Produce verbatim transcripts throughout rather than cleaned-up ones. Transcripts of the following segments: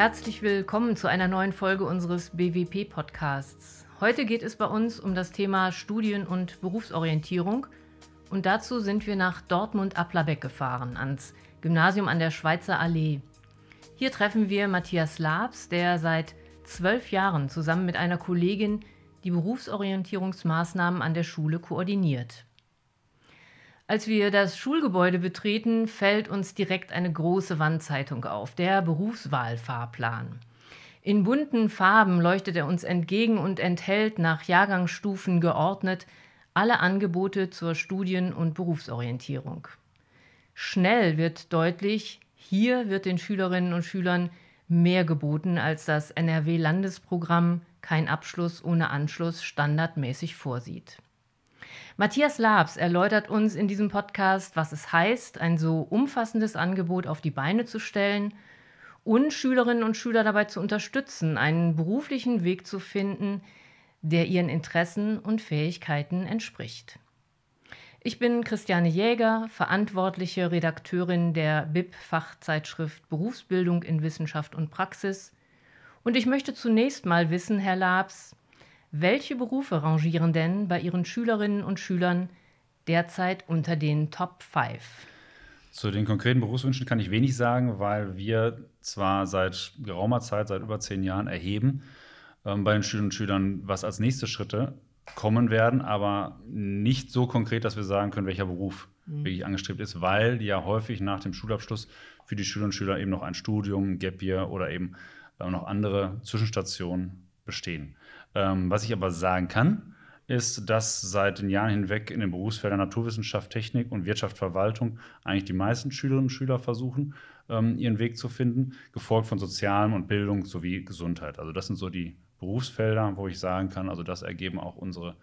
Herzlich willkommen zu einer neuen Folge unseres B W P-Podcasts. Heute geht es bei uns um das Thema Studien- und Berufsorientierung. Und dazu sind wir nach Dortmund-Aplerbeck gefahren, ans Gymnasium an der Schweizer Allee. Hier treffen wir Matthias Laabs, der seit zwölf Jahren zusammen mit einer Kollegin die Berufsorientierungsmaßnahmen an der Schule koordiniert. Als wir das Schulgebäude betreten, fällt uns direkt eine große Wandzeitung auf, der Berufswahlfahrplan. In bunten Farben leuchtet er uns entgegen und enthält nach Jahrgangsstufen geordnet alle Angebote zur Studien- und Berufsorientierung. Schnell wird deutlich, hier wird den Schülerinnen und Schülern mehr geboten, als das N R W-Landesprogramm Kein Abschluss ohne Anschluss standardmäßig vorsieht. Matthias Laabs erläutert uns in diesem Podcast, was es heißt, ein so umfassendes Angebot auf die Beine zu stellen und Schülerinnen und Schüler dabei zu unterstützen, einen beruflichen Weg zu finden, der ihren Interessen und Fähigkeiten entspricht. Ich bin Christiane Jäger, verantwortliche Redakteurin der B I P-Fachzeitschrift Berufsbildung in Wissenschaft und Praxis. Und ich möchte zunächst mal wissen, Herr Laabs, welche Berufe rangieren denn bei Ihren Schülerinnen und Schülern derzeit unter den Top fünf? Zu den konkreten Berufswünschen kann ich wenig sagen, weil wir zwar seit geraumer Zeit, seit über zehn Jahren erheben ähm, bei den Schülerinnen und Schülern, was als nächste Schritte kommen werden, aber nicht so konkret, dass wir sagen können, welcher Beruf mhm. wirklich angestrebt ist, weil ja häufig nach dem Schulabschluss für die Schülerinnen und Schüler eben noch ein Studium, ein Gap Year oder eben äh, noch andere Zwischenstationen bestehen. Ähm, was ich aber sagen kann, ist, dass seit den Jahren hinweg in den Berufsfeldern Naturwissenschaft, Technik und Wirtschaft, Verwaltung eigentlich die meisten Schülerinnen und Schüler versuchen, ähm, ihren Weg zu finden, gefolgt von Sozialem und Bildung sowie Gesundheit. Also das sind so die Berufsfelder, wo ich sagen kann, also das ergeben auch unsere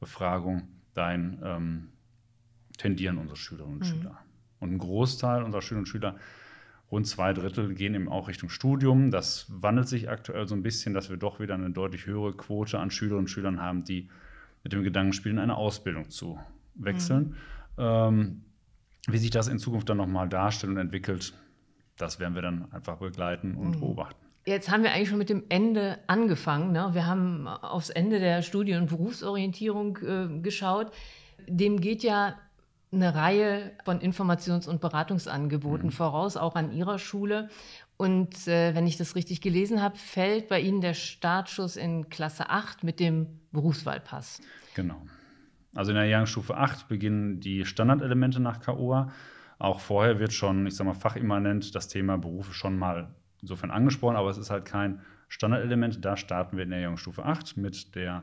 Befragung, dahin ähm, tendieren unsere Schülerinnen und mhm. Schüler. Und ein Großteil unserer Schülerinnen und Schüler, rund zwei Drittel, gehen eben auch Richtung Studium. Das wandelt sich aktuell so ein bisschen, dass wir doch wieder eine deutlich höhere Quote an Schülerinnen und Schülern haben, die mit dem Gedanken spielen, eine Ausbildung zu wechseln. Mhm. Ähm, wie sich das in Zukunft dann nochmal darstellt und entwickelt, das werden wir dann einfach begleiten und mhm. beobachten. Jetzt haben wir eigentlich schon mit dem Ende angefangen, ne? Wir haben aufs Ende der Studien- und Berufsorientierung äh, geschaut. Dem geht ja eine Reihe von Informations- und Beratungsangeboten mhm. voraus, auch an Ihrer Schule. Und äh, wenn ich das richtig gelesen habe, fällt bei Ihnen der Startschuss in Klasse acht mit dem Berufswahlpass. Genau. Also in der Jahrgangsstufe acht beginnen die Standardelemente nach K O A. Auch vorher wird schon, ich sag mal, fachimmanent das Thema Berufe schon mal insofern angesprochen, aber es ist halt kein Standardelement. Da starten wir in der Jahrgangsstufe acht mit der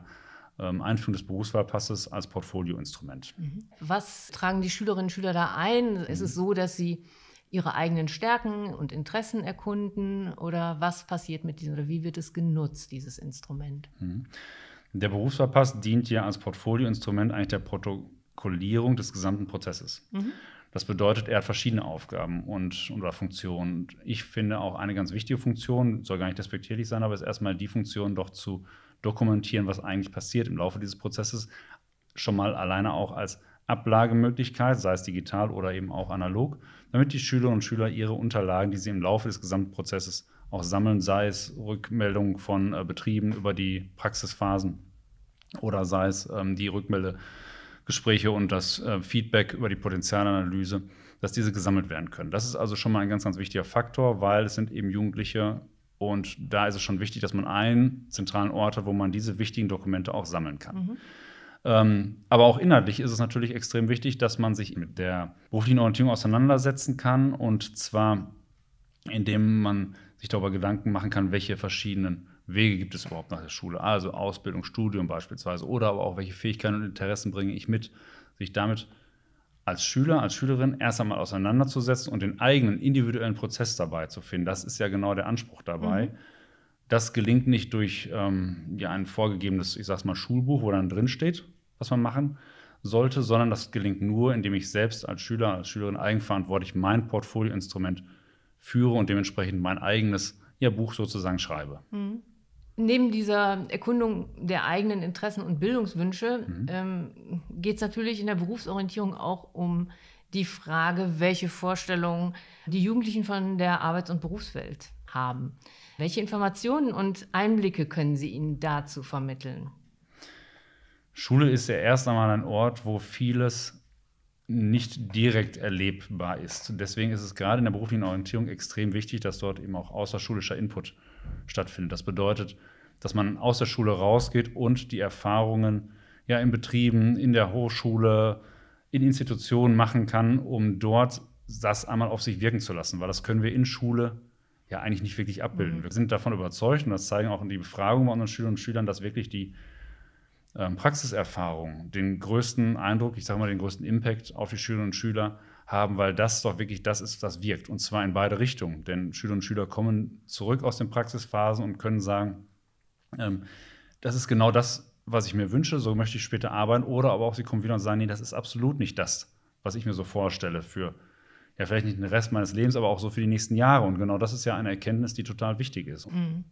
Einführung des Berufswahlpasses als Portfolioinstrument. Was tragen die Schülerinnen und Schüler da ein? Mhm. Ist es so, dass sie ihre eigenen Stärken und Interessen erkunden? Oder was passiert mit diesem, oder wie wird es genutzt, dieses Instrument? Mhm. Der Berufswahlpass dient ja als Portfolioinstrument eigentlich der Protokollierung des gesamten Prozesses. Mhm. Das bedeutet, er hat verschiedene Aufgaben und oder Funktionen. Ich finde auch eine ganz wichtige Funktion, soll gar nicht despektierlich sein, aber ist erstmal die Funktion, doch zu dokumentieren, was eigentlich passiert im Laufe dieses Prozesses, schon mal alleine auch als Ablagemöglichkeit, sei es digital oder eben auch analog, damit die Schülerinnen und Schüler ihre Unterlagen, die sie im Laufe des gesamten Prozesses auch sammeln, sei es Rückmeldungen von äh, Betrieben über die Praxisphasen oder sei es ähm, die Rückmeldegespräche und das äh, Feedback über die Potenzialanalyse, dass diese gesammelt werden können. Das ist also schon mal ein ganz, ganz wichtiger Faktor, weil es sind eben Jugendliche, und da ist es schon wichtig, dass man einen zentralen Ort hat, wo man diese wichtigen Dokumente auch sammeln kann. Mhm. Ähm, aber auch inhaltlich ist es natürlich extrem wichtig, dass man sich mit der beruflichen Orientierung auseinandersetzen kann. Und zwar, indem man sich darüber Gedanken machen kann, welche verschiedenen Wege gibt es überhaupt nach der Schule. Also Ausbildung, Studium beispielsweise. Oder aber auch, welche Fähigkeiten und Interessen bringe ich mit, sich damit als Schüler, als Schülerin erst einmal auseinanderzusetzen und den eigenen individuellen Prozess dabei zu finden. Das ist ja genau der Anspruch dabei. Mhm. Das gelingt nicht durch ähm, ja, ein vorgegebenes, ich sag's mal, Schulbuch, wo dann drin steht, was man machen sollte, sondern das gelingt nur, indem ich selbst als Schüler, als Schülerin eigenverantwortlich mein Portfolioinstrument führe und dementsprechend mein eigenes ja, Buch sozusagen schreibe. Mhm. Neben dieser Erkundung der eigenen Interessen und Bildungswünsche mhm. ähm, geht es natürlich in der Berufsorientierung auch um die Frage, welche Vorstellungen die Jugendlichen von der Arbeits- und Berufswelt haben. Welche Informationen und Einblicke können Sie ihnen dazu vermitteln? Schule ist ja erst einmal ein Ort, wo vieles nicht direkt erlebbar ist. Deswegen ist es gerade in der beruflichen Orientierung extrem wichtig, dass dort eben auch außerschulischer Input stattfindet. Das bedeutet, dass man aus der Schule rausgeht und die Erfahrungen ja in Betrieben, in der Hochschule, in Institutionen machen kann, um dort das einmal auf sich wirken zu lassen. Weil das können wir in Schule ja eigentlich nicht wirklich abbilden. Mhm. Wir sind davon überzeugt, und das zeigen auch die Befragungen bei unseren Schülerinnen und Schülern, dass wirklich die Praxiserfahrung den größten Eindruck, ich sage mal den größten Impact auf die Schülerinnen und Schüler haben, weil das doch wirklich das ist, das wirkt, und zwar in beide Richtungen. Denn Schülerinnen und Schüler kommen zurück aus den Praxisphasen und können sagen, ähm, das ist genau das, was ich mir wünsche, so möchte ich später arbeiten. Oder aber auch sie kommen wieder und sagen, nee, das ist absolut nicht das, was ich mir so vorstelle für, ja vielleicht nicht den Rest meines Lebens, aber auch so für die nächsten Jahre. Und genau das ist ja eine Erkenntnis, die total wichtig ist. Mhm.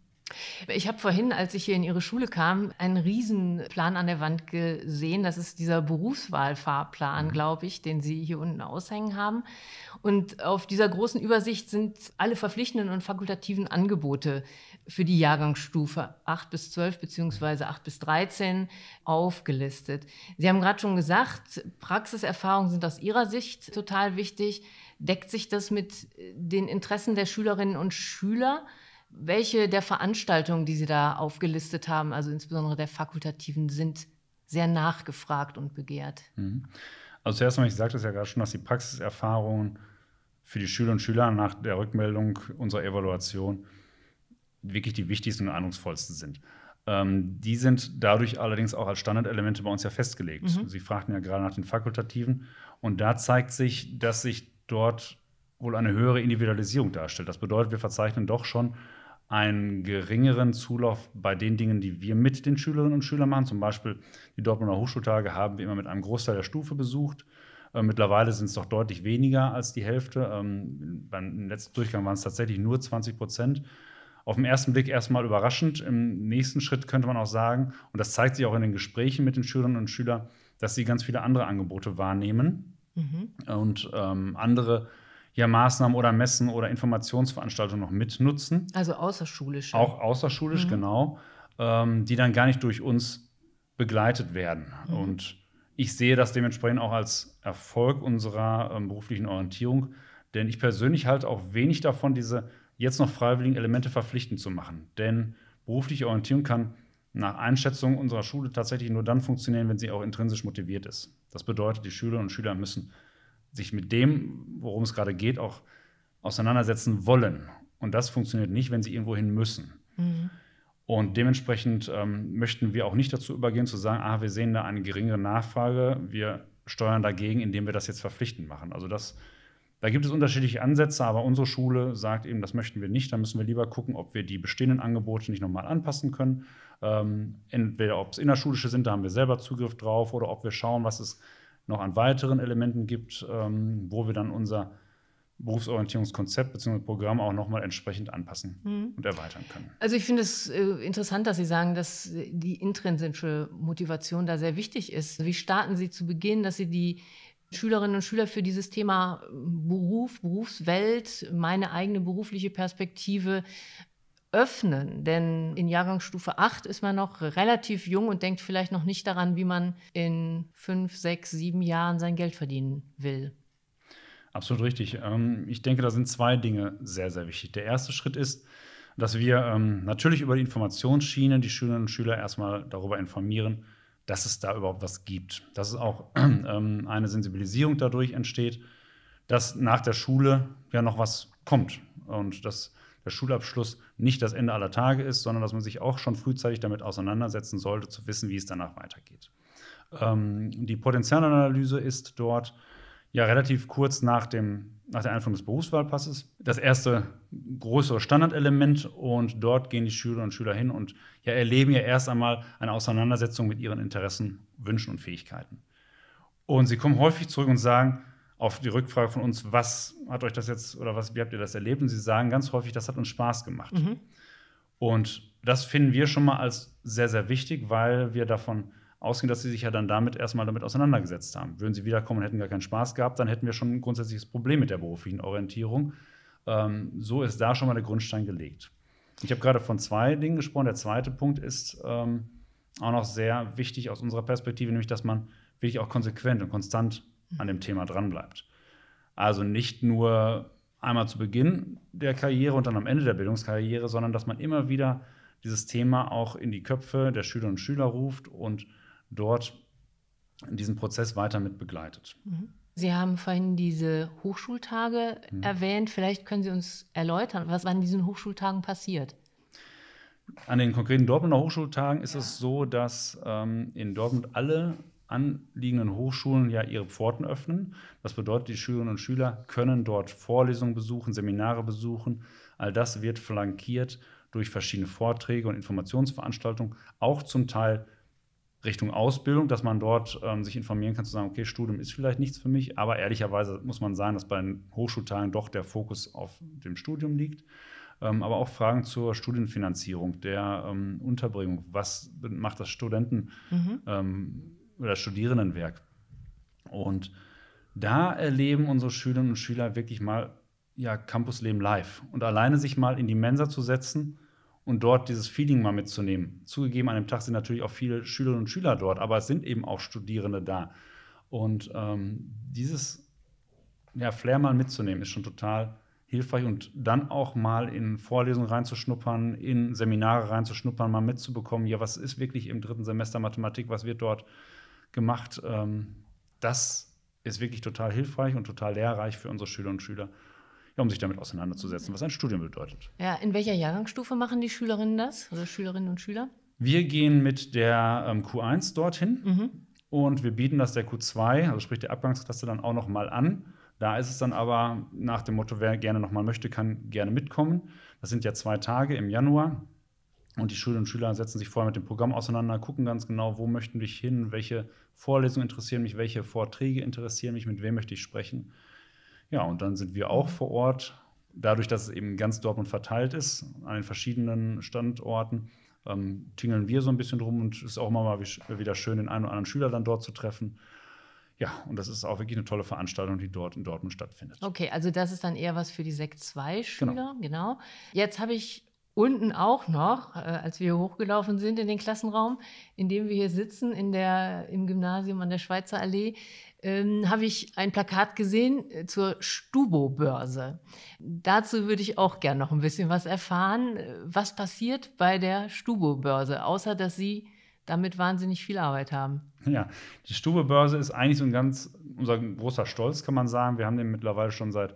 Ich habe vorhin, als ich hier in Ihre Schule kam, einen Riesenplan an der Wand gesehen. Das ist dieser Berufswahlfahrplan, glaube ich, den Sie hier unten aushängen haben. Und auf dieser großen Übersicht sind alle verpflichtenden und fakultativen Angebote für die Jahrgangsstufe acht bis zwölf bzw. acht bis dreizehn aufgelistet. Sie haben gerade schon gesagt, Praxiserfahrungen sind aus Ihrer Sicht total wichtig. Deckt sich das mit den Interessen der Schülerinnen und Schüler? Welche der Veranstaltungen, die Sie da aufgelistet haben, also insbesondere der fakultativen, sind sehr nachgefragt und begehrt? Also zuerst mal, ich sagte es ja gerade schon, dass die Praxiserfahrungen für die Schülerinnen und Schüler nach der Rückmeldung unserer Evaluation wirklich die wichtigsten und eindrucksvollsten sind. Ähm, die sind dadurch allerdings auch als Standardelemente bei uns ja festgelegt. Mhm. Sie fragten ja gerade nach den fakultativen, und da zeigt sich, dass sich dort wohl eine höhere Individualisierung darstellt. Das bedeutet, wir verzeichnen doch schon einen geringeren Zulauf bei den Dingen, die wir mit den Schülerinnen und Schülern machen. Zum Beispiel die Dortmunder Hochschultage haben wir immer mit einem Großteil der Stufe besucht. Äh, mittlerweile sind es doch deutlich weniger als die Hälfte. Ähm, beim letzten Durchgang waren es tatsächlich nur zwanzig Prozent. Auf den ersten Blick erstmal überraschend. Im nächsten Schritt könnte man auch sagen, und das zeigt sich auch in den Gesprächen mit den Schülerinnen und Schülern, dass sie ganz viele andere Angebote wahrnehmen, mhm, und ähm, andere ja Maßnahmen oder Messen oder Informationsveranstaltungen noch mitnutzen. Also außerschulisch. Auch außerschulisch, mhm, genau, ähm, die dann gar nicht durch uns begleitet werden. Mhm. Und ich sehe das dementsprechend auch als Erfolg unserer ähm, beruflichen Orientierung, denn ich persönlich halte auch wenig davon, diese jetzt noch freiwilligen Elemente verpflichtend zu machen. Denn berufliche Orientierung kann nach Einschätzung unserer Schule tatsächlich nur dann funktionieren, wenn sie auch intrinsisch motiviert ist. Das bedeutet, die Schülerinnen und Schüler müssen sich mit dem, worum es gerade geht, auch auseinandersetzen wollen. Und das funktioniert nicht, wenn sie irgendwo hin müssen. Mhm. Und dementsprechend ähm, möchten wir auch nicht dazu übergehen, zu sagen, ah, wir sehen da eine geringere Nachfrage, wir steuern dagegen, indem wir das jetzt verpflichtend machen. Also das, da gibt es unterschiedliche Ansätze, aber unsere Schule sagt eben, das möchten wir nicht, da müssen wir lieber gucken, ob wir die bestehenden Angebote nicht nochmal anpassen können. Ähm, entweder ob es innerschulische sind, da haben wir selber Zugriff drauf, oder ob wir schauen, was es noch an weiteren Elementen gibt, ähm, wo wir dann unser Berufsorientierungskonzept bzw. Programm auch nochmal entsprechend anpassen, mhm, und erweitern können. Also ich finde es äh, interessant, dass Sie sagen, dass die intrinsische Motivation da sehr wichtig ist. Wie starten Sie zu Beginn, dass Sie die Schülerinnen und Schüler für dieses Thema Beruf, Berufswelt, meine eigene berufliche Perspektive öffnen? Denn in Jahrgangsstufe acht ist man noch relativ jung und denkt vielleicht noch nicht daran, wie man in fünf, sechs, sieben Jahren sein Geld verdienen will. Absolut richtig. Ich denke, da sind zwei Dinge sehr, sehr wichtig. Der erste Schritt ist, dass wir natürlich über die Informationsschiene die Schülerinnen und Schüler erstmal darüber informieren, dass es da überhaupt was gibt. Dass es auch eine Sensibilisierung dadurch entsteht, dass nach der Schule ja noch was kommt und dass der Schulabschluss nicht das Ende aller Tage ist, sondern dass man sich auch schon frühzeitig damit auseinandersetzen sollte, zu wissen, wie es danach weitergeht. Ähm, die Potenzialanalyse ist dort ja relativ kurz nach, dem, nach der Einführung des Berufswahlpasses das erste größere Standardelement, und dort gehen die Schülerinnen und Schüler hin und ja, erleben ja erst einmal eine Auseinandersetzung mit ihren Interessen, Wünschen und Fähigkeiten. Und sie kommen häufig zurück und sagen, auf die Rückfrage von uns, was hat euch das jetzt oder was, wie habt ihr das erlebt? Und sie sagen ganz häufig, das hat uns Spaß gemacht. Mhm. Und das finden wir schon mal als sehr, sehr wichtig, weil wir davon ausgehen, dass sie sich ja dann damit erstmal damit auseinandergesetzt haben. Würden sie wiederkommen und hätten gar keinen Spaß gehabt, dann hätten wir schon ein grundsätzliches Problem mit der beruflichen Orientierung. Ähm, so ist da schon mal der Grundstein gelegt. Ich habe gerade von zwei Dingen gesprochen. Der zweite Punkt ist ähm, auch noch sehr wichtig aus unserer Perspektive, nämlich, dass man wirklich auch konsequent und konstant an dem Thema dranbleibt. Also nicht nur einmal zu Beginn der Karriere und dann am Ende der Bildungskarriere, sondern dass man immer wieder dieses Thema auch in die Köpfe der Schülerinnen und Schüler ruft und dort diesen Prozess weiter mit begleitet. Sie haben vorhin diese Hochschultage mhm. erwähnt. Vielleicht können Sie uns erläutern, was an diesen Hochschultagen passiert. An den konkreten Dortmunder Hochschultagen ist ja. es so, dass ähm, in Dortmund alle anliegenden Hochschulen ja ihre Pforten öffnen. Das bedeutet, die Schülerinnen und Schüler können dort Vorlesungen besuchen, Seminare besuchen. All das wird flankiert durch verschiedene Vorträge und Informationsveranstaltungen, auch zum Teil Richtung Ausbildung, dass man dort ähm, sich informieren kann, zu sagen, okay, Studium ist vielleicht nichts für mich, aber ehrlicherweise muss man sagen, dass bei den Hochschultagen doch der Fokus auf dem Studium liegt. Ähm, aber auch Fragen zur Studienfinanzierung, der ähm, Unterbringung, was macht das Studenten- mhm. ähm, oder Studierendenwerk? Und da erleben unsere Schülerinnen und Schüler wirklich mal ja, Campusleben live. Und alleine sich mal in die Mensa zu setzen und dort dieses Feeling mal mitzunehmen. Zugegeben, an dem Tag sind natürlich auch viele Schülerinnen und Schüler dort, aber es sind eben auch Studierende da. Und ähm, dieses ja, Flair mal mitzunehmen, ist schon total hilfreich. Und dann auch mal in Vorlesungen reinzuschnuppern, in Seminare reinzuschnuppern, mal mitzubekommen, ja, was ist wirklich im dritten Semester Mathematik, was wird dort gemacht. Ähm, das ist wirklich total hilfreich und total lehrreich für unsere Schülerinnen und Schüler, um sich damit auseinanderzusetzen, was ein Studium bedeutet. Ja, in welcher Jahrgangsstufe machen die Schülerinnen das, also Schülerinnen und Schüler? Wir gehen mit der ähm, Q eins dorthin mhm. und wir bieten das der Q zwei, also sprich der Abgangsklasse, dann auch nochmal an. Da ist es dann aber nach dem Motto, wer gerne nochmal möchte, kann gerne mitkommen. Das sind ja zwei Tage im Januar und die Schülerinnen und Schüler setzen sich vorher mit dem Programm auseinander, gucken ganz genau, wo möchten wir hin, welche Vorlesungen interessieren mich, welche Vorträge interessieren mich, mit wem möchte ich sprechen. Ja, und dann sind wir auch vor Ort, dadurch, dass es eben ganz Dortmund verteilt ist, an den verschiedenen Standorten, ähm, tingeln wir so ein bisschen rum und es ist auch immer mal wieder schön, den einen oder anderen Schüler dann dort zu treffen. Ja, und das ist auch wirklich eine tolle Veranstaltung, die dort in Dortmund stattfindet. Okay, also das ist dann eher was für die Sekt zwei Schüler, genau. genau. Jetzt habe ich unten auch noch, äh, als wir hochgelaufen sind in den Klassenraum, in dem wir hier sitzen, in der, im Gymnasium an der Schweizer Allee, ähm, habe ich ein Plakat gesehen äh, zur Stubo-Börse. Dazu würde ich auch gerne noch ein bisschen was erfahren. Was passiert bei der Stubo-Börse, außer dass Sie damit wahnsinnig viel Arbeit haben? Ja, die Stubo-Börse ist eigentlich so ein ganz, unser großer Stolz, kann man sagen. Wir haben den mittlerweile schon seit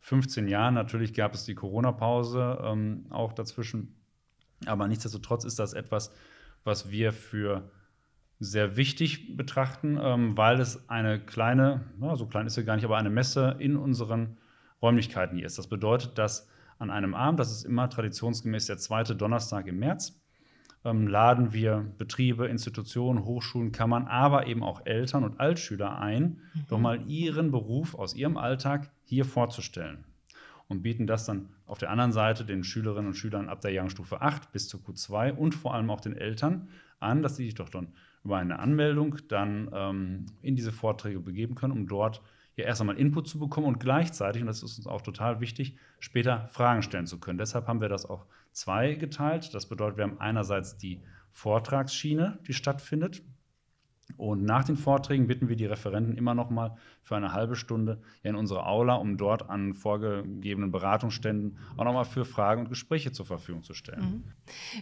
fünfzehn Jahren, natürlich gab es die Corona-Pause ähm, auch dazwischen, aber nichtsdestotrotz ist das etwas, was wir für sehr wichtig betrachten, ähm, weil es eine kleine, na, so klein ist sie gar nicht, aber eine Messe in unseren Räumlichkeiten hier ist. Das bedeutet, dass an einem Abend, das ist immer traditionsgemäß der zweite Donnerstag im März, ähm, laden wir Betriebe, Institutionen, Hochschulen, Kammern, aber eben auch Eltern und Altschüler ein, mhm. doch mal ihren Beruf aus ihrem Alltag hier vorzustellen und bieten das dann auf der anderen Seite den Schülerinnen und Schülern ab der Jahrgangsstufe acht bis zur Q zwei und vor allem auch den Eltern an, dass sie sich doch dann über eine Anmeldung dann ähm, in diese Vorträge begeben können, um dort ja erst einmal Input zu bekommen und gleichzeitig, und das ist uns auch total wichtig, später Fragen stellen zu können. Deshalb haben wir das auch zwei geteilt. Das bedeutet, wir haben einerseits die Vortragsschiene, die stattfindet. Und nach den Vorträgen bitten wir die Referenten immer noch mal für eine halbe Stunde in unsere Aula, um dort an vorgegebenen Beratungsständen auch noch mal für Fragen und Gespräche zur Verfügung zu stellen.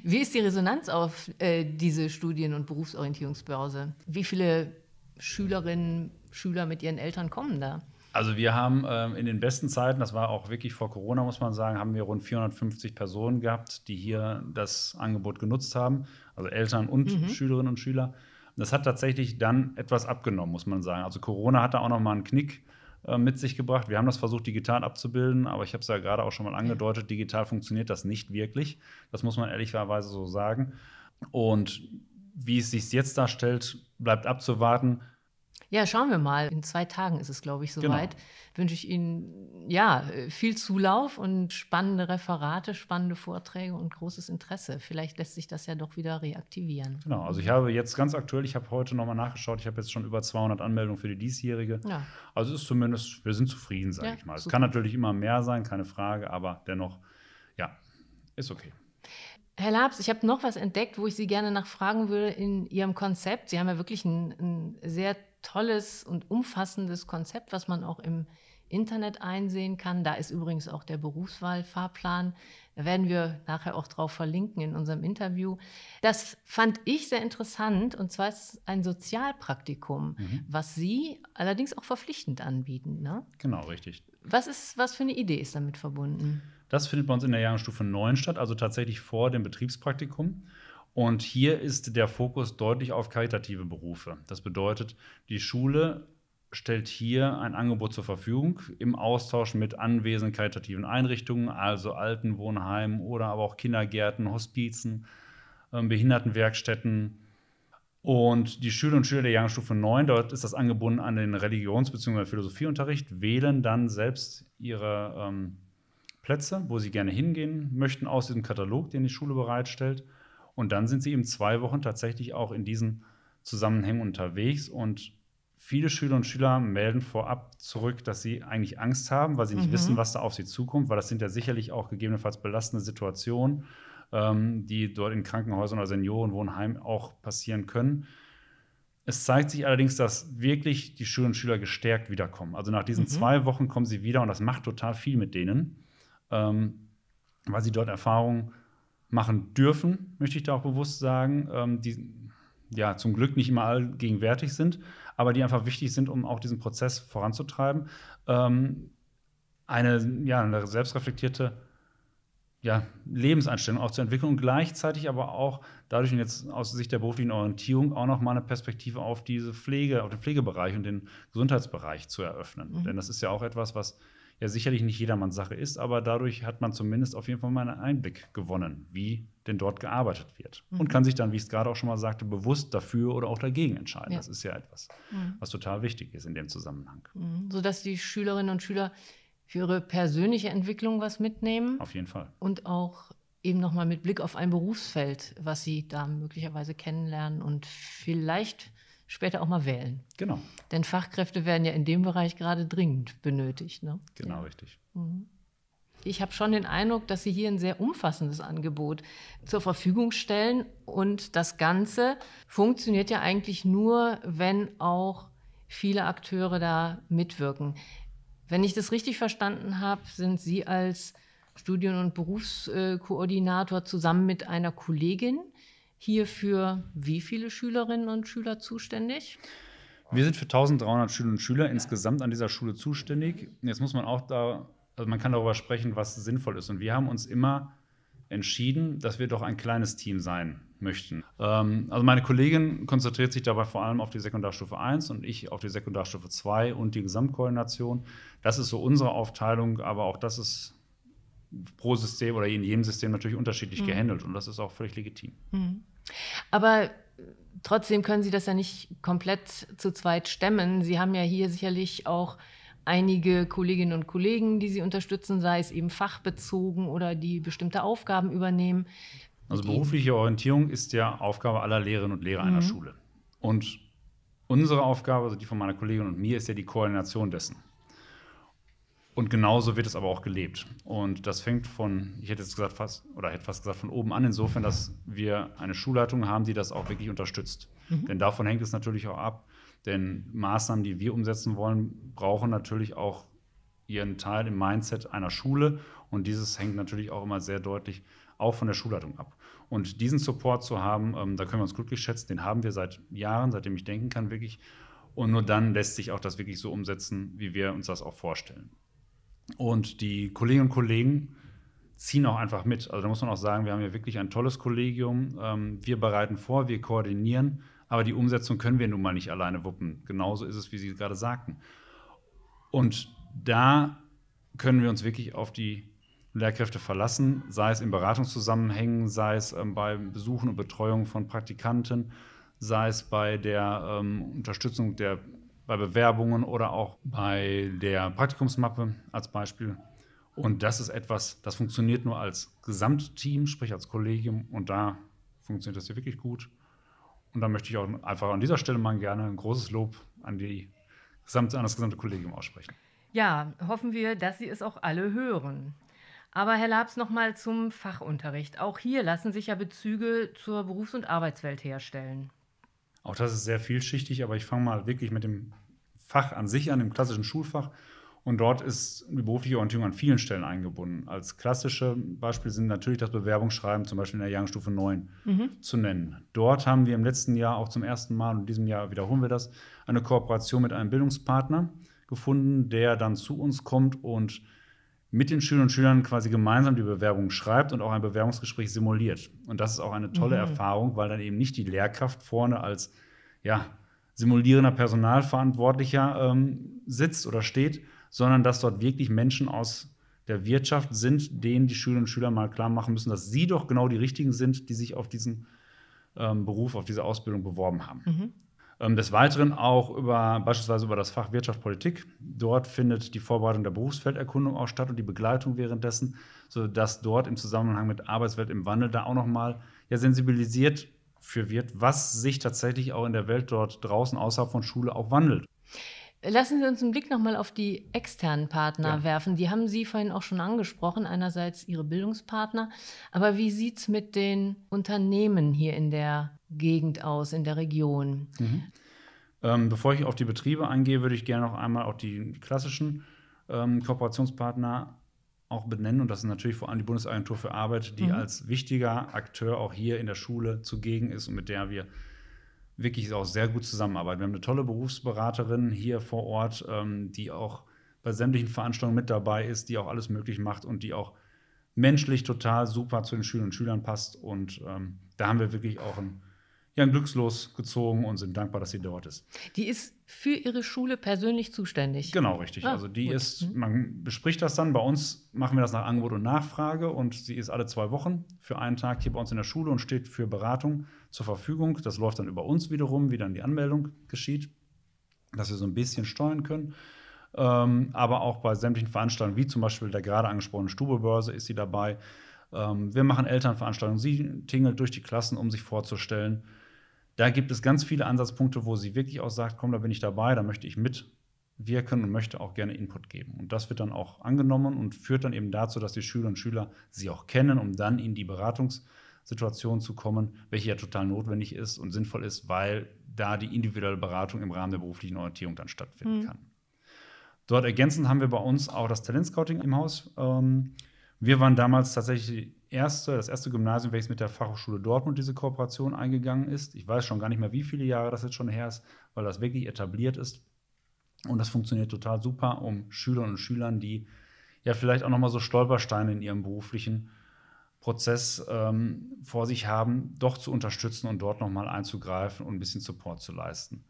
Wie ist die Resonanz auf äh, diese Studien- und Berufsorientierungsbörse? Wie viele Schülerinnen, Schüler mit ihren Eltern kommen da? Also wir haben ähm, in den besten Zeiten, das war auch wirklich vor Corona, muss man sagen, haben wir rund vierhundertfünfzig Personen gehabt, die hier das Angebot genutzt haben, also Eltern und mhm. Schülerinnen und Schüler. Das hat tatsächlich dann etwas abgenommen, muss man sagen. Also Corona hat da auch noch mal einen Knick äh, mit sich gebracht. Wir haben das versucht, digital abzubilden, aber ich habe es ja gerade auch schon mal angedeutet, digital funktioniert das nicht wirklich. Das muss man ehrlicherweise so sagen. Und wie es sich jetzt darstellt, bleibt abzuwarten. Ja, schauen wir mal. In zwei Tagen ist es, glaube ich, soweit. Genau. Wünsche ich Ihnen ja, viel Zulauf und spannende Referate, spannende Vorträge und großes Interesse. Vielleicht lässt sich das ja doch wieder reaktivieren. Genau, also ich habe jetzt ganz aktuell, ich habe heute nochmal nachgeschaut, ich habe jetzt schon über zweihundert Anmeldungen für die diesjährige. Ja. Also es ist zumindest, wir sind zufrieden, sage ja, ich mal. Es super. Kann natürlich immer mehr sein, keine Frage, aber dennoch, ja, ist okay. Herr Laabs, ich habe noch was entdeckt, wo ich Sie gerne nachfragen würde in Ihrem Konzept. Sie haben ja wirklich ein, ein sehr tolles und umfassendes Konzept, was man auch im Internet einsehen kann. Da ist übrigens auch der Berufswahlfahrplan. Da werden wir nachher auch drauf verlinken in unserem Interview. Das fand ich sehr interessant, und zwar ist es ein Sozialpraktikum, mhm. was Sie allerdings auch verpflichtend anbieten, ne? Genau, richtig. Was ist, was für eine Idee ist damit verbunden? Das findet bei uns in der Jahrgangsstufe neun statt, also tatsächlich vor dem Betriebspraktikum. Und hier ist der Fokus deutlich auf karitative Berufe. Das bedeutet, die Schule stellt hier ein Angebot zur Verfügung im Austausch mit anwesenden karitativen Einrichtungen, also Altenwohnheimen oder aber auch Kindergärten, Hospizen, äh, Behindertenwerkstätten. Und die Schüler und Schüler der Jahrgangsstufe neun, dort ist das angebunden an den Religions- bzw. Philosophieunterricht, wählen dann selbst ihre ähm, Plätze, wo sie gerne hingehen möchten, aus diesem Katalog, den die Schule bereitstellt. Und dann sind sie eben zwei Wochen tatsächlich auch in diesen Zusammenhängen unterwegs. Und viele Schüler und Schüler melden vorab zurück, dass sie eigentlich Angst haben, weil sie nicht mhm. wissen, was da auf sie zukommt. Weil das sind ja sicherlich auch gegebenenfalls belastende Situationen, ähm, die dort in Krankenhäusern oder Seniorenwohnheimen auch passieren können. Es zeigt sich allerdings, dass wirklich die Schülerinnen und Schüler gestärkt wiederkommen. Also nach diesen mhm. zwei Wochen kommen sie wieder, und das macht total viel mit denen, ähm, weil sie dort Erfahrungen machen dürfen, möchte ich da auch bewusst sagen, die ja zum Glück nicht immer allgegenwärtig sind, aber die einfach wichtig sind, um auch diesen Prozess voranzutreiben. Eine, ja, eine selbstreflektierte ja, Lebenseinstellung auch zu entwickeln und gleichzeitig aber auch dadurch, und jetzt aus Sicht der beruflichen Orientierung, auch noch mal eine Perspektive auf diese Pflege, auf den Pflegebereich und den Gesundheitsbereich zu eröffnen. Mhm. Denn das ist ja auch etwas, was ja sicherlich nicht jedermanns Sache ist, aber dadurch hat man zumindest auf jeden Fall mal einen Einblick gewonnen, wie denn dort gearbeitet wird. Mhm. Und kann sich dann, wie ich es gerade auch schon mal sagte, bewusst dafür oder auch dagegen entscheiden. Ja. Das ist ja etwas, mhm. was total wichtig ist in dem Zusammenhang. Mhm. Sodass die Schülerinnen und Schüler für ihre persönliche Entwicklung was mitnehmen. Auf jeden Fall. Und auch eben nochmal mit Blick auf ein Berufsfeld, was sie da möglicherweise kennenlernen und vielleicht später auch mal wählen. Genau. Denn Fachkräfte werden ja in dem Bereich gerade dringend benötigt, ne? Genau, ja. Richtig. Ich habe schon den Eindruck, dass Sie hier ein sehr umfassendes Angebot zur Verfügung stellen. Und das Ganze funktioniert ja eigentlich nur, wenn auch viele Akteure da mitwirken. Wenn ich das richtig verstanden habe, sind Sie als Studien- und Berufskoordinator zusammen mit einer Kollegin hier für wie viele Schülerinnen und Schüler zuständig? Wir sind für eintausenddreihundert Schülerinnen und Schüler insgesamt an dieser Schule zuständig. Jetzt muss man auch da, also man kann darüber sprechen, was sinnvoll ist. Und wir haben uns immer entschieden, dass wir doch ein kleines Team sein möchten. Ähm, also meine Kollegin konzentriert sich dabei vor allem auf die Sekundarstufe eins und ich auf die Sekundarstufe zwei und die Gesamtkoordination. Das ist so unsere Aufteilung, aber auch das ist pro System oder in jedem System natürlich unterschiedlich mhm. gehandelt. Und das ist auch völlig legitim. Mhm. Aber trotzdem können Sie das ja nicht komplett zu zweit stemmen. Sie haben ja hier sicherlich auch einige Kolleginnen und Kollegen, die Sie unterstützen, sei es eben fachbezogen oder die bestimmte Aufgaben übernehmen. Also berufliche Orientierung ist ja Aufgabe aller Lehrerinnen und Lehrer mhm. einer Schule. Und unsere Aufgabe, also die von meiner Kollegin und mir, ist ja die Koordination dessen. Und genauso wird es aber auch gelebt. Und das fängt von, ich hätte jetzt gesagt fast, oder hätte fast gesagt von oben an, insofern, dass wir eine Schulleitung haben, die das auch wirklich unterstützt. Mhm. Denn davon hängt es natürlich auch ab. Denn Maßnahmen, die wir umsetzen wollen, brauchen natürlich auch ihren Teil im Mindset einer Schule. Und dieses hängt natürlich auch immer sehr deutlich auch von der Schulleitung ab. Und diesen Support zu haben, ähm, da können wir uns glücklich schätzen, den haben wir seit Jahren, seitdem ich denken kann, wirklich. Und nur dann lässt sich auch das wirklich so umsetzen, wie wir uns das auch vorstellen. Und die Kolleginnen und Kollegen ziehen auch einfach mit. Also da muss man auch sagen, wir haben ja wirklich ein tolles Kollegium. Wir bereiten vor, wir koordinieren, aber die Umsetzung können wir nun mal nicht alleine wuppen. Genauso ist es, wie Sie gerade sagten. Und da können wir uns wirklich auf die Lehrkräfte verlassen, sei es in Beratungszusammenhängen, sei es bei Besuchen und Betreuung von Praktikanten, sei es bei der Unterstützung der bei Bewerbungen oder auch bei der Praktikumsmappe als Beispiel. Und das ist etwas, das funktioniert nur als Gesamtteam, sprich als Kollegium. Und da funktioniert das hier wirklich gut. Und da möchte ich auch einfach an dieser Stelle mal gerne ein großes Lob an, die gesamte, an das gesamte Kollegium aussprechen. Ja, hoffen wir, dass Sie es auch alle hören. Aber Herr Laabs, nochmal zum Fachunterricht. Auch hier lassen sich ja Bezüge zur Berufs- und Arbeitswelt herstellen. Auch das ist sehr vielschichtig, aber ich fange mal wirklich mit dem Fach an sich an, dem klassischen Schulfach. Und dort ist die berufliche Orientierung an vielen Stellen eingebunden. Als klassische Beispiele sind natürlich das Bewerbungsschreiben, zum Beispiel in der Jahrgangsstufe neun, mhm. zu nennen. Dort haben wir im letzten Jahr auch zum ersten Mal, und in diesem Jahr wiederholen wir das, eine Kooperation mit einem Bildungspartner gefunden, der dann zu uns kommt und mit den Schülerinnen und Schülern quasi gemeinsam die Bewerbung schreibt und auch ein Bewerbungsgespräch simuliert. Und das ist auch eine tolle mhm. Erfahrung, weil dann eben nicht die Lehrkraft vorne als ja, simulierender Personalverantwortlicher ähm, sitzt oder steht, sondern dass dort wirklich Menschen aus der Wirtschaft sind, denen die Schülerinnen und Schüler mal klar machen müssen, dass sie doch genau die Richtigen sind, die sich auf diesen ähm, Beruf, auf diese Ausbildung beworben haben. Mhm. Des Weiteren auch über, beispielsweise über das Fach Wirtschaft, Politik. Dort findet die Vorbereitung der Berufsfelderkundung auch statt und die Begleitung währenddessen, sodass dort im Zusammenhang mit Arbeitswelt im Wandel da auch nochmal ja, sensibilisiert für wird, was sich tatsächlich auch in der Welt dort draußen außerhalb von Schule auch wandelt. Lassen Sie uns einen Blick nochmal auf die externen Partner ja. werfen. Die haben Sie vorhin auch schon angesprochen, einerseits Ihre Bildungspartner. Aber wie sieht es mit den Unternehmen hier in der Gegend aus, in der Region? Mhm. Ähm, bevor ich auf die Betriebe eingehe, würde ich gerne noch einmal auch die klassischen ähm, Kooperationspartner auch benennen. Und das ist natürlich vor allem die Bundesagentur für Arbeit, die mhm. als wichtiger Akteur auch hier in der Schule zugegen ist und mit der wir wirklich auch sehr gut zusammenarbeiten. Wir haben eine tolle Berufsberaterin hier vor Ort, ähm, die auch bei sämtlichen Veranstaltungen mit dabei ist, die auch alles möglich macht und die auch menschlich total super zu den Schülerinnen und Schülern passt. Und ähm, da haben wir wirklich auch ein Ja, glückslos gezogen und sind dankbar, dass sie dort ist. Die ist für ihre Schule persönlich zuständig? Genau, richtig. Ah, also die gut. ist, man bespricht das dann, bei uns machen wir das nach Angebot und Nachfrage und sie ist alle zwei Wochen für einen Tag hier bei uns in der Schule und steht für Beratung zur Verfügung. Das läuft dann über uns wiederum, wie dann die Anmeldung geschieht, dass wir so ein bisschen steuern können. Ähm, aber auch bei sämtlichen Veranstaltungen, wie zum Beispiel der gerade angesprochenen Stubo-Börse ist sie dabei. Ähm, wir machen Elternveranstaltungen, sie tingelt durch die Klassen, um sich vorzustellen. Da gibt es ganz viele Ansatzpunkte, wo sie wirklich auch sagt, komm, da bin ich dabei, da möchte ich mitwirken und möchte auch gerne Input geben. Und das wird dann auch angenommen und führt dann eben dazu, dass die Schülerinnen und Schüler sie auch kennen, um dann in die Beratungssituation zu kommen, welche ja total notwendig ist und sinnvoll ist, weil da die individuelle Beratung im Rahmen der beruflichen Orientierung dann stattfinden mhm. kann. Dort ergänzend haben wir bei uns auch das Talentscouting im Haus. Wir waren damals tatsächlich Erste, das erste Gymnasium, welches mit der Fachhochschule Dortmund diese Kooperation eingegangen ist. Ich weiß schon gar nicht mehr, wie viele Jahre das jetzt schon her ist, weil das wirklich etabliert ist. Und das funktioniert total super, um Schülerinnen und Schülern, die ja vielleicht auch nochmal so Stolpersteine in ihrem beruflichen Prozess ähm, vor sich haben, doch zu unterstützen und dort nochmal einzugreifen und ein bisschen Support zu leisten.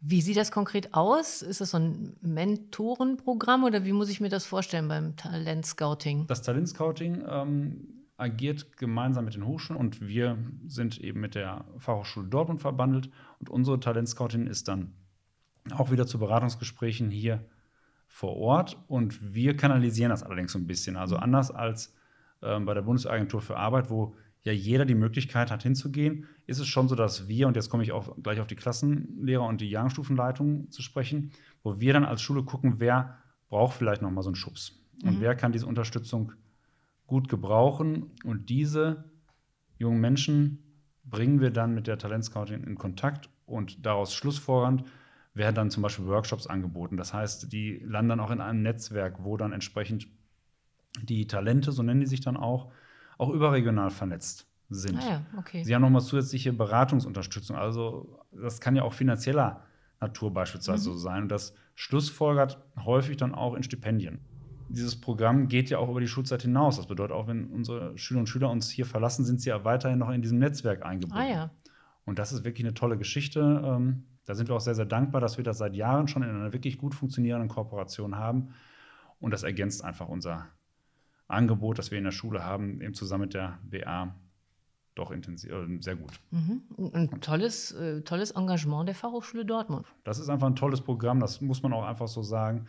Wie sieht das konkret aus? Ist das so ein Mentorenprogramm oder wie muss ich mir das vorstellen beim Talentscouting? Das Talentscouting ähm, agiert gemeinsam mit den Hochschulen und wir sind eben mit der Fachhochschule Dortmund verbandelt und unsere Talentscoutin ist dann auch wieder zu Beratungsgesprächen hier vor Ort und wir kanalisieren das allerdings so ein bisschen. Also anders als ähm, bei der Bundesagentur für Arbeit, wo ja jeder die Möglichkeit hat hinzugehen, ist es schon so, dass wir, und jetzt komme ich auch gleich auf die Klassenlehrer und die Jahrgangsstufenleitung zu sprechen, wo wir dann als Schule gucken, wer braucht vielleicht nochmal so einen Schubs und mhm. wer kann diese Unterstützung gut gebrauchen und diese jungen Menschen bringen wir dann mit der Talentscouting in Kontakt und daraus schlussfolgernd werden dann zum Beispiel Workshops angeboten. Das heißt, die landen dann auch in einem Netzwerk, wo dann entsprechend die Talente, so nennen die sich dann auch, auch überregional vernetzt sind. Ah ja, okay. Sie haben nochmal zusätzliche Beratungsunterstützung. Also das kann ja auch finanzieller Natur beispielsweise mhm. so sein und das schlussfolgert häufig dann auch in Stipendien. Dieses Programm geht ja auch über die Schulzeit hinaus. Das bedeutet auch, wenn unsere Schülerinnen und Schüler uns hier verlassen, sind sie ja weiterhin noch in diesem Netzwerk eingebunden. Ah, ja. Und das ist wirklich eine tolle Geschichte. Da sind wir auch sehr, sehr dankbar, dass wir das seit Jahren schon in einer wirklich gut funktionierenden Kooperation haben. Und das ergänzt einfach unser Angebot, das wir in der Schule haben, eben zusammen mit der B A doch intensiv, äh, sehr gut. Mhm. Ein tolles, äh, tolles Engagement der Fachhochschule Dortmund. Das ist einfach ein tolles Programm, das muss man auch einfach so sagen,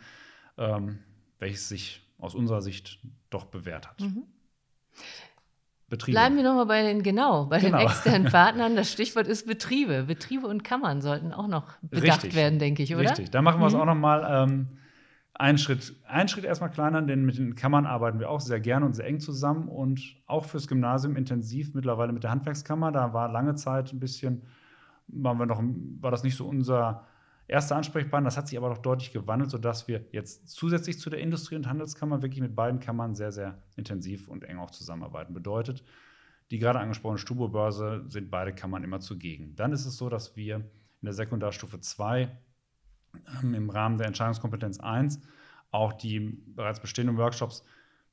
ähm, welches sich aus unserer Sicht doch bewährt hat. Mhm. Betriebe. Bleiben wir nochmal bei den, genau, bei genau. den externen Partnern. Das Stichwort ist Betriebe. Betriebe und Kammern sollten auch noch bedacht Richtig. werden, denke ich, oder? Richtig, da machen wir es mhm. auch nochmal ähm, einen Schritt, einen Schritt erstmal kleiner, denn mit den Kammern arbeiten wir auch sehr gerne und sehr eng zusammen und auch fürs Gymnasium intensiv mittlerweile mit der Handwerkskammer. Da war lange Zeit ein bisschen, waren wir noch, war das nicht so unser erster Ansprechpartner. Das hat sich aber doch deutlich gewandelt, sodass wir jetzt zusätzlich zu der Industrie- und Handelskammer wirklich mit beiden Kammern sehr, sehr intensiv und eng auch zusammenarbeiten. Bedeutet, die gerade angesprochene Stubo-Börse sind beide Kammern immer zugegen. Dann ist es so, dass wir in der Sekundarstufe zwei ähm, im Rahmen der Entscheidungskompetenz eins auch die bereits bestehenden Workshops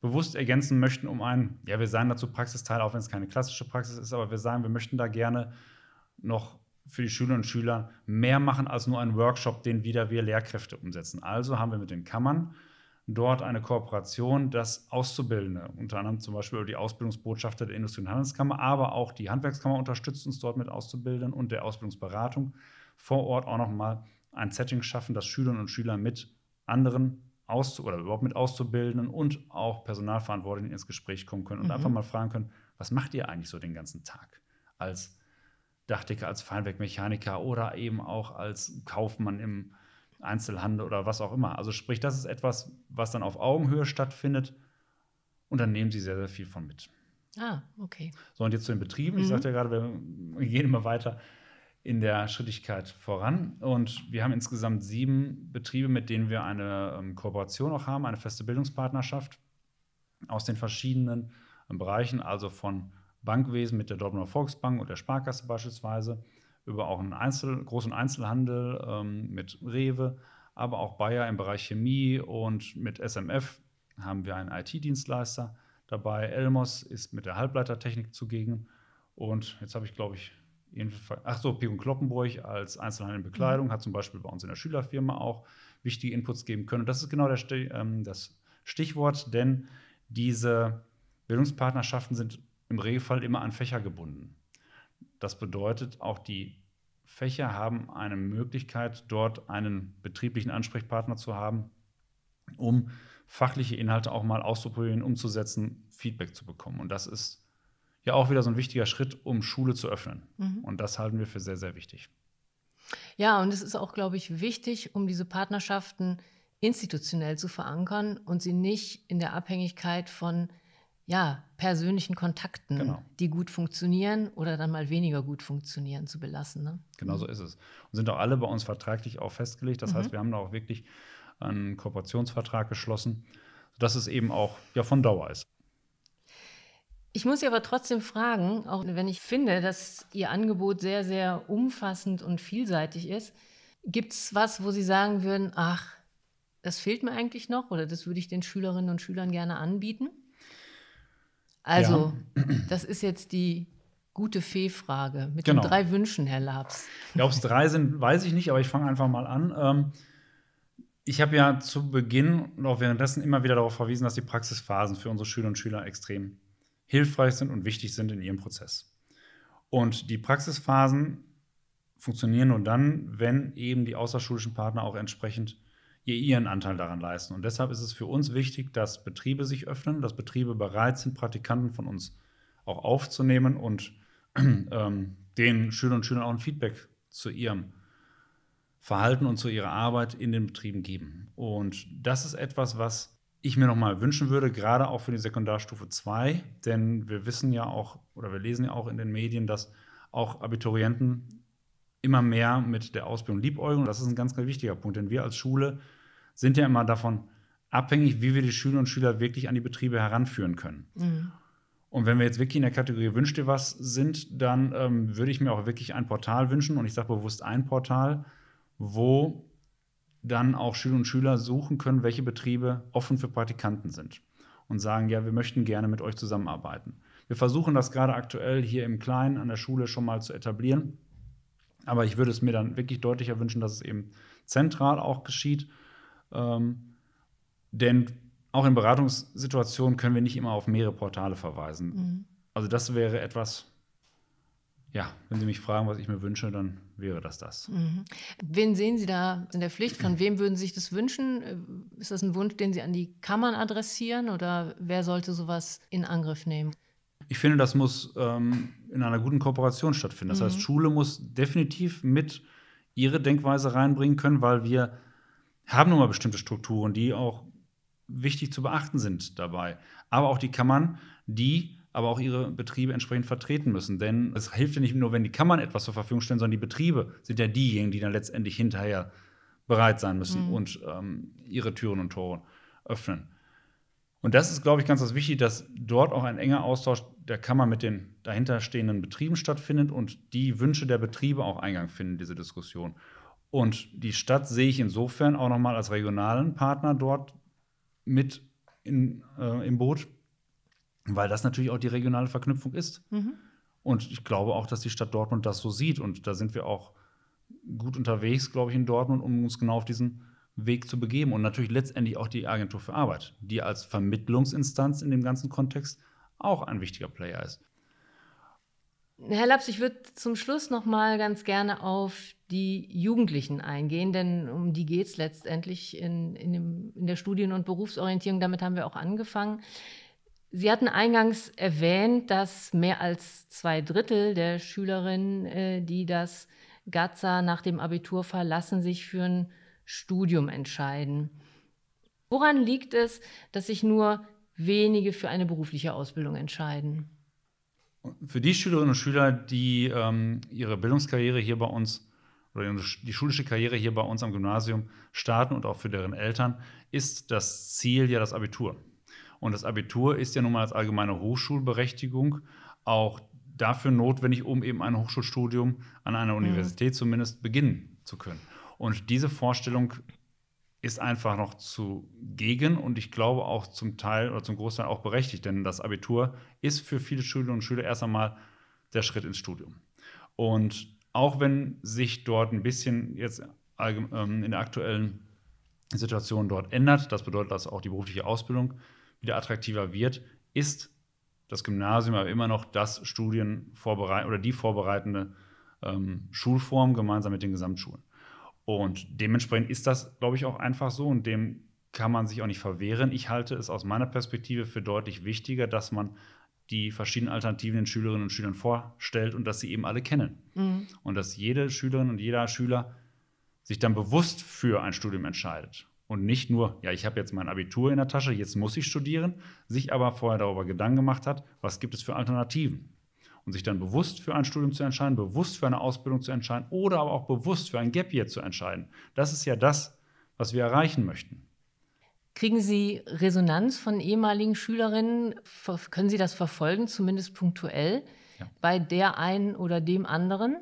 bewusst ergänzen möchten, um einen, ja, wir sagen dazu Praxisteil, auch wenn es keine klassische Praxis ist, aber wir sagen, wir möchten da gerne noch für die Schülerinnen und Schüler mehr machen als nur einen Workshop, den wieder wir Lehrkräfte umsetzen. Also haben wir mit den Kammern dort eine Kooperation, dass Auszubildende, unter anderem zum Beispiel die Ausbildungsbotschafter der Industrie- und Handelskammer, aber auch die Handwerkskammer unterstützt uns dort mit Auszubildenden und der Ausbildungsberatung vor Ort auch nochmal ein Setting schaffen, dass Schülerinnen und Schüler mit anderen Auszu- oder überhaupt mit Auszubildenden und auch Personalverantwortlichen ins Gespräch kommen können und mhm. einfach mal fragen können, was macht ihr eigentlich so den ganzen Tag als Dachdecker, als Feinwerkmechaniker oder eben auch als Kaufmann im Einzelhandel oder was auch immer. Also sprich, das ist etwas, was dann auf Augenhöhe stattfindet und dann nehmen sie sehr, sehr viel von mit. Ah, okay. So, und jetzt zu den Betrieben. Mhm. Ich sagte ja gerade, wir gehen immer weiter in der Schrittigkeit voran und wir haben insgesamt sieben Betriebe, mit denen wir eine ähm, Kooperation auch haben, eine feste Bildungspartnerschaft aus den verschiedenen äh, Bereichen, also von Bankwesen mit der Dortmunder Volksbank und der Sparkasse beispielsweise, über auch einen Einzel-, großen Einzelhandel ähm, mit Rewe, aber auch Bayer im Bereich Chemie und mit S M F haben wir einen I T-Dienstleister dabei. Elmos ist mit der Halbleitertechnik zugegen und jetzt habe ich, glaube ich, ach so, P. und Kloppenburg als Einzelhandel in Bekleidung mhm. hat zum Beispiel bei uns in der Schülerfirma auch wichtige Inputs geben können. Und das ist genau der Sti- ähm, das Stichwort, denn diese Bildungspartnerschaften sind im Regelfall immer an Fächer gebunden. Das bedeutet, auch die Fächer haben eine Möglichkeit, dort einen betrieblichen Ansprechpartner zu haben, um fachliche Inhalte auch mal auszuprobieren, umzusetzen, Feedback zu bekommen. Und das ist ja auch wieder so ein wichtiger Schritt, um Schule zu öffnen. Mhm. Und das halten wir für sehr, sehr wichtig. Ja, und es ist auch, glaube ich, wichtig, um diese Partnerschaften institutionell zu verankern und sie nicht in der Abhängigkeit von ja, persönlichen Kontakten, genau. die gut funktionieren oder dann mal weniger gut funktionieren, zu belassen. Ne? Genau so ist es. Und sind auch alle bei uns vertraglich auch festgelegt. Das mhm. heißt, wir haben da auch wirklich einen Kooperationsvertrag geschlossen, sodass es eben auch ja, von Dauer ist. Ich muss Sie aber trotzdem fragen, auch wenn ich finde, dass Ihr Angebot sehr, sehr umfassend und vielseitig ist, gibt es was, wo Sie sagen würden, ach, das fehlt mir eigentlich noch oder das würde ich den Schülerinnen und Schülern gerne anbieten? Also, ja. Das ist jetzt die gute Fee-Frage mit genau. den drei Wünschen, Herr Laabs. Ja, ob es drei sind, weiß ich nicht, aber ich fange einfach mal an. Ich habe ja zu Beginn und auch währenddessen immer wieder darauf verwiesen, dass die Praxisphasen für unsere Schülerinnen und Schüler extrem hilfreich sind und wichtig sind in ihrem Prozess. Und die Praxisphasen funktionieren nur dann, wenn eben die außerschulischen Partner auch entsprechend ihren Anteil daran leisten. Und deshalb ist es für uns wichtig, dass Betriebe sich öffnen, dass Betriebe bereit sind, Praktikanten von uns auch aufzunehmen und ähm, den Schülerinnen und Schülern auch ein Feedback zu ihrem Verhalten und zu ihrer Arbeit in den Betrieben geben. Und das ist etwas, was ich mir nochmal wünschen würde, gerade auch für die Sekundarstufe zwei, denn wir wissen ja auch, oder wir lesen ja auch in den Medien, dass auch Abiturienten immer mehr mit der Ausbildung liebäugeln. Und das ist ein ganz, ganz wichtiger Punkt, denn wir als Schule sind ja immer davon abhängig, wie wir die Schülerinnen und Schüler wirklich an die Betriebe heranführen können. Mhm. Und wenn wir jetzt wirklich in der Kategorie Wünsch dir was sind, dann ähm, würde ich mir auch wirklich ein Portal wünschen, und ich sage bewusst ein Portal, wo dann auch Schülerinnen und Schüler suchen können, welche Betriebe offen für Praktikanten sind und sagen, ja, wir möchten gerne mit euch zusammenarbeiten. Wir versuchen das gerade aktuell hier im Kleinen an der Schule schon mal zu etablieren, aber ich würde es mir dann wirklich deutlicher wünschen, dass es eben zentral auch geschieht. Ähm, denn auch in Beratungssituationen können wir nicht immer auf mehrere Portale verweisen. Mhm. Also das wäre etwas, ja, wenn Sie mich fragen, was ich mir wünsche, dann wäre das das. Mhm. Wen sehen Sie da in der Pflicht? Von wem würden Sie sich das wünschen? Ist das ein Wunsch, den Sie an die Kammern adressieren? Oder wer sollte sowas in Angriff nehmen? Ich finde, das muss ähm, in einer guten Kooperation stattfinden. Das mhm. heißt, Schule muss definitiv mit ihre Denkweise reinbringen können, weil wir haben nun mal bestimmte Strukturen, die auch wichtig zu beachten sind dabei. Aber auch die Kammern, die aber auch ihre Betriebe entsprechend vertreten müssen. Denn es hilft ja nicht nur, wenn die Kammern etwas zur Verfügung stellen, sondern die Betriebe sind ja diejenigen, die dann letztendlich hinterher bereit sein müssen mhm. und ähm, ihre Türen und Tore öffnen. Und das ist, glaube ich, ganz wichtig, dass dort auch ein enger Austausch der Kammer mit den dahinterstehenden Betrieben stattfindet und die Wünsche der Betriebe auch Eingang finden, diese Diskussion. Und die Stadt sehe ich insofern auch nochmal als regionalen Partner dort mit in, äh, im Boot, weil das natürlich auch die regionale Verknüpfung ist. Mhm. Und ich glaube auch, dass die Stadt Dortmund das so sieht. Und da sind wir auch gut unterwegs, glaube ich, in Dortmund, um uns genau auf diesen Weg zu begeben. Und natürlich letztendlich auch die Agentur für Arbeit, die als Vermittlungsinstanz in dem ganzen Kontext auch ein wichtiger Player ist. Herr Laabs, ich würde zum Schluss noch mal ganz gerne auf die Jugendlichen eingehen, denn um die geht es letztendlich in, in, dem, in der Studien- und Berufsorientierung. Damit haben wir auch angefangen. Sie hatten eingangs erwähnt, dass mehr als zwei Drittel der Schülerinnen, die das G A Z A nach dem Abitur verlassen, sich für ein Studium entscheiden. Woran liegt es, dass sich nur wenige für eine berufliche Ausbildung entscheiden? Für die Schülerinnen und Schüler, die ähm, ihre Bildungskarriere hier bei uns oder die schulische Karriere hier bei uns am Gymnasium starten und auch für deren Eltern, ist das Ziel ja das Abitur. Und das Abitur ist ja nun mal als allgemeine Hochschulberechtigung auch dafür notwendig, um eben ein Hochschulstudium an einer Universität mhm. zumindest beginnen zu können. Und diese Vorstellung ist einfach noch zugegen und ich glaube auch zum Teil oder zum Großteil auch berechtigt, denn das Abitur ist für viele Schülerinnen und Schüler erst einmal der Schritt ins Studium. Und auch wenn sich dort ein bisschen jetzt in der aktuellen Situation dort ändert, das bedeutet, dass auch die berufliche Ausbildung wieder attraktiver wird, ist das Gymnasium aber immer noch das Studienvorbereit- oder die vorbereitende ähm, Schulform gemeinsam mit den Gesamtschulen. Und dementsprechend ist das, glaube ich, auch einfach so und dem kann man sich auch nicht verwehren. Ich halte es aus meiner Perspektive für deutlich wichtiger, dass man die verschiedenen Alternativen den Schülerinnen und Schülern vorstellt und dass sie eben alle kennen. Mhm. Und dass jede Schülerin und jeder Schüler sich dann bewusst für ein Studium entscheidet. Und nicht nur, ja, ich habe jetzt mein Abitur in der Tasche, jetzt muss ich studieren, sich aber vorher darüber Gedanken gemacht hat, was gibt es für Alternativen. Und sich dann bewusst für ein Studium zu entscheiden, bewusst für eine Ausbildung zu entscheiden oder aber auch bewusst für ein Gap Year zu entscheiden. Das ist ja das, was wir erreichen möchten. Kriegen Sie Resonanz von ehemaligen Schülerinnen? Können Sie das verfolgen, zumindest punktuell, ja, bei der einen oder dem anderen?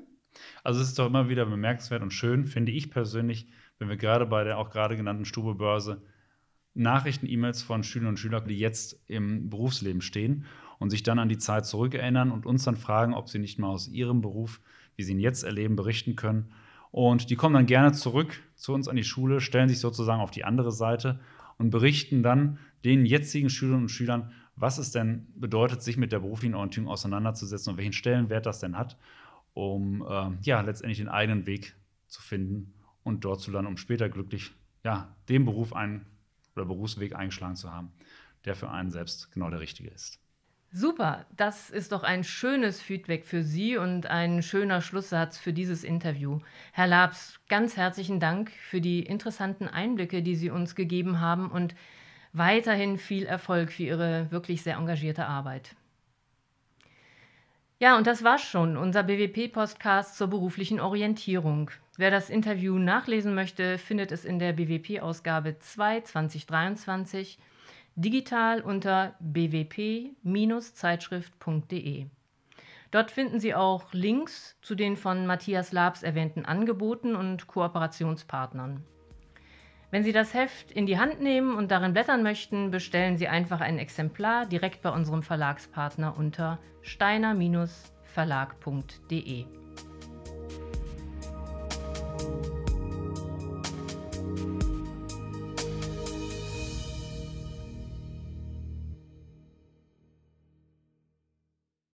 Also es ist doch immer wieder bemerkenswert und schön, finde ich persönlich, wenn wir gerade bei der auch gerade genannten Stubo-Börse Nachrichten, E-Mails von Schülerinnen und Schülern, die jetzt im Berufsleben stehen und sich dann an die Zeit zurückerinnern und uns dann fragen, ob sie nicht mal aus ihrem Beruf, wie sie ihn jetzt erleben, berichten können. Und die kommen dann gerne zurück zu uns an die Schule, stellen sich sozusagen auf die andere Seite und berichten dann den jetzigen Schülerinnen und Schülern, was es denn bedeutet, sich mit der beruflichen Orientierung auseinanderzusetzen und welchen Stellenwert das denn hat, um äh, ja, letztendlich den eigenen Weg zu finden und dort zu landen, um später glücklich ja, den Beruf ein, oder Berufsweg eingeschlagen zu haben, der für einen selbst genau der richtige ist. Super, das ist doch ein schönes Feedback für Sie und ein schöner Schlusssatz für dieses Interview. Herr Laabs, ganz herzlichen Dank für die interessanten Einblicke, die Sie uns gegeben haben und weiterhin viel Erfolg für Ihre wirklich sehr engagierte Arbeit. Ja, und das war's schon, unser B W P-Podcast zur beruflichen Orientierung. Wer das Interview nachlesen möchte, findet es in der B W P-Ausgabe zwei zwanzig dreiundzwanzig digital unter b w p Bindestrich zeitschrift Punkt d e. Dort finden Sie auch Links zu den von Matthias Laabs erwähnten Angeboten und Kooperationspartnern. Wenn Sie das Heft in die Hand nehmen und darin blättern möchten, bestellen Sie einfach ein Exemplar direkt bei unserem Verlagspartner unter steiner Bindestrich verlag Punkt d e.